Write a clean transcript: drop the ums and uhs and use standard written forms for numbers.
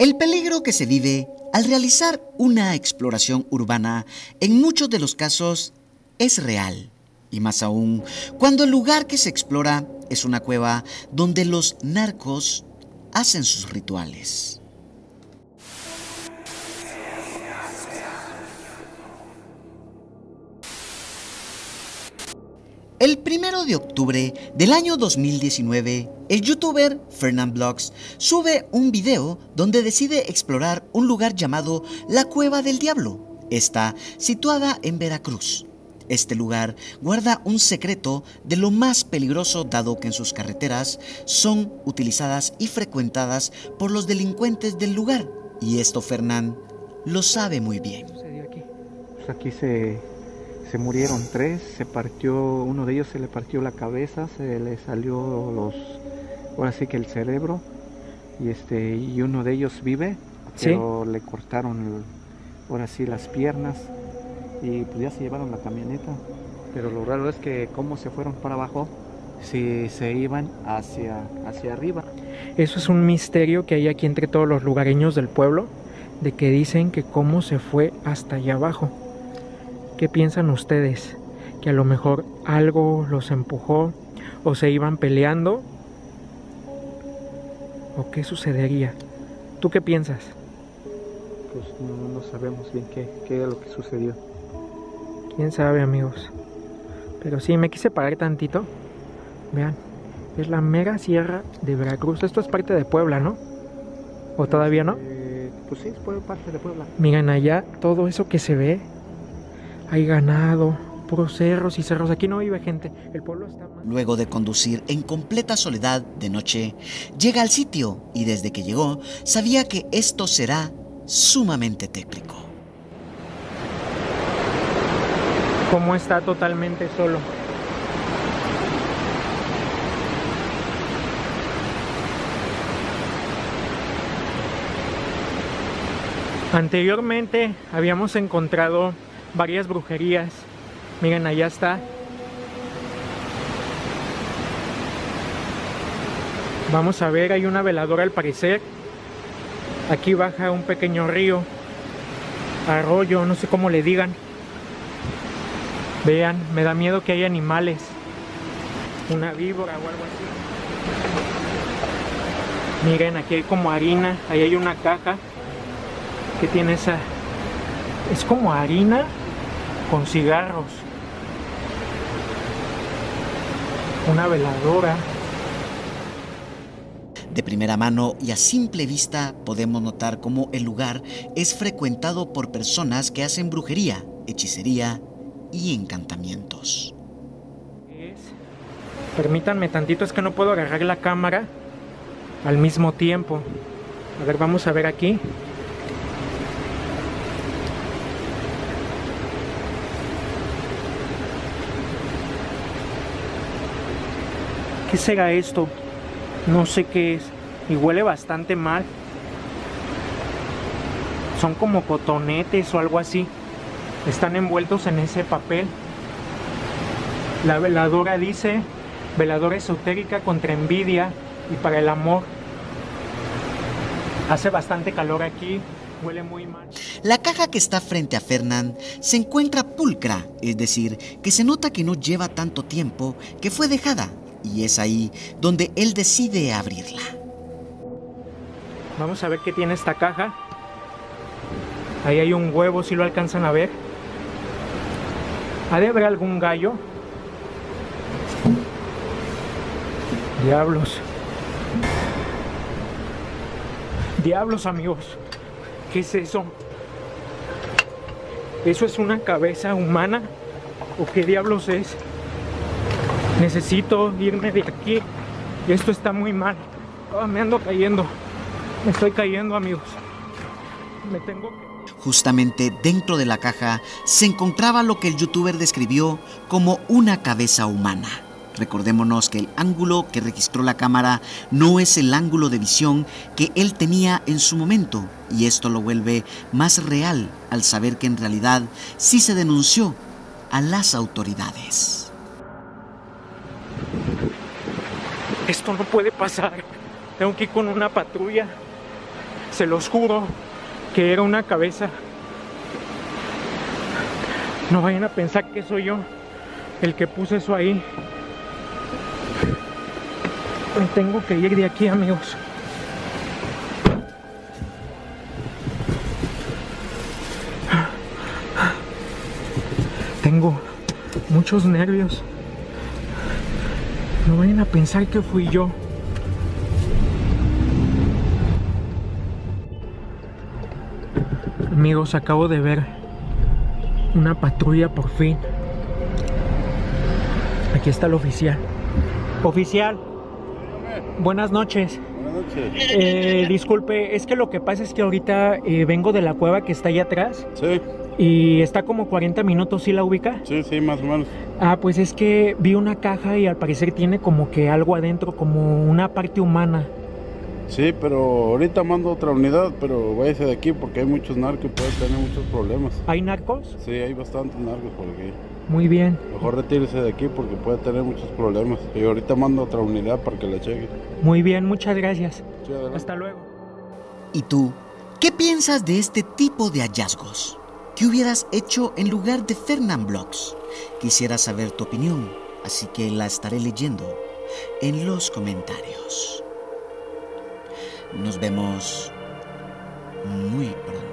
El peligro que se vive al realizar una exploración urbana en muchos de los casos es real, y más aún cuando el lugar que se explora es una cueva donde los narcos hacen sus rituales. El 1 de octubre del año 2019, el youtuber Fernan Blogs sube un video donde decide explorar un lugar llamado la Cueva del Diablo, está situada en Veracruz. Este lugar guarda un secreto de lo más peligroso, dado que en sus carreteras son utilizadas y frecuentadas por los delincuentes del lugar, y esto Fernan lo sabe muy bien. ¿Qué sucedió aquí? Pues aquí se murieron tres, uno de ellos se le partió la cabeza, se le salió ahora sí que el cerebro, y uno de ellos vive, pero ¿sí? Le cortaron ahora sí las piernas y pues ya se llevaron la camioneta. Pero lo raro es que cómo se fueron para abajo si se iban hacia arriba. Eso es un misterio que hay aquí entre todos los lugareños del pueblo, de que dicen que cómo se fue hasta allá abajo. ¿Qué piensan ustedes? ¿Que a lo mejor algo los empujó o se iban peleando? ¿O qué sucedería? ¿Tú qué piensas? Pues no sabemos bien qué era lo que sucedió. ¿Quién sabe, amigos? Pero sí, me quise parar tantito. Vean, es la mega sierra de Veracruz. Esto es parte de Puebla, ¿no? ¿O todavía no? Pues sí, es parte de Puebla. Miren allá todo eso que se ve. Hay ganado, puros cerros y cerros. Aquí no vive gente. El pueblo está mal. Luego de conducir en completa soledad de noche, llega al sitio y desde que llegó sabía que esto será sumamente tétrico. Como está totalmente solo. Anteriormente habíamos encontrado varias brujerías. Miren, allá está. Vamos a ver, hay una veladora al parecer. Aquí baja un pequeño río, arroyo, no sé cómo le digan. Vean, me da miedo que haya animales, una víbora o algo así. Miren, aquí hay como harina, ahí hay una caja que tiene esa... Es como harina con cigarros. Una veladora. De primera mano y a simple vista podemos notar cómo el lugar es frecuentado por personas que hacen brujería, hechicería y encantamientos. Permítanme tantito, es que no puedo agarrar la cámara al mismo tiempo. A ver, vamos a ver aquí. ¿Qué será esto? No sé qué es. Y huele bastante mal. Son como cotonetes o algo así. Están envueltos en ese papel. La veladora dice: veladora esotérica contra envidia y para el amor. Hace bastante calor aquí. Huele muy mal. La caja que está frente a Fernan se encuentra pulcra. Es decir, que se nota que no lleva tanto tiempo, que fue dejada. Y es ahí donde él decide abrirla. Vamos a ver qué tiene esta caja. Ahí hay un huevo, si lo alcanzan a ver. ¿Ha de haber algún gallo? Diablos. Diablos, amigos. ¿Qué es eso? ¿Eso es una cabeza humana? ¿O qué diablos es? Necesito irme de aquí. Y esto está muy mal. Oh, me ando cayendo. Me estoy cayendo, amigos. Me tengo que... Justamente dentro de la caja se encontraba lo que el youtuber describió como una cabeza humana. Recordémonos que el ángulo que registró la cámara no es el ángulo de visión que él tenía en su momento. Y esto lo vuelve más real al saber que en realidad sí se denunció a las autoridades. Esto no puede pasar. Tengo que ir con una patrulla. se los juro que era una cabeza. No vayan a pensar que soy yo el que puse eso ahí. Me tengo que ir de aquí, amigos. Tengo muchos nervios. No vayan a pensar que fui yo. Amigos, acabo de ver una patrulla por fin. Aquí está el oficial. Oficial, buenas noches. Buenas noches. Disculpe, es que lo que pasa es que ahorita vengo de la cueva que está allá atrás. Sí. Y está como 40 minutos, ¿sí la ubica? Sí, sí, más o menos. Ah, pues es que vi una caja y al parecer tiene como que algo adentro, como una parte humana. Sí, pero ahorita mando otra unidad, pero váyase de aquí porque hay muchos narcos y puede tener muchos problemas. ¿Hay narcos? Sí, hay bastantes narcos por aquí. Muy bien. Mejor retírese de aquí porque puede tener muchos problemas. Y ahorita mando otra unidad para que la cheque. Muy bien, muchas gracias. Sí, hasta luego. ¿Y tú? ¿Qué piensas de este tipo de hallazgos? ¿Qué hubieras hecho en lugar de Fernan Blogs? Quisiera saber tu opinión, así que la estaré leyendo en los comentarios. Nos vemos muy pronto.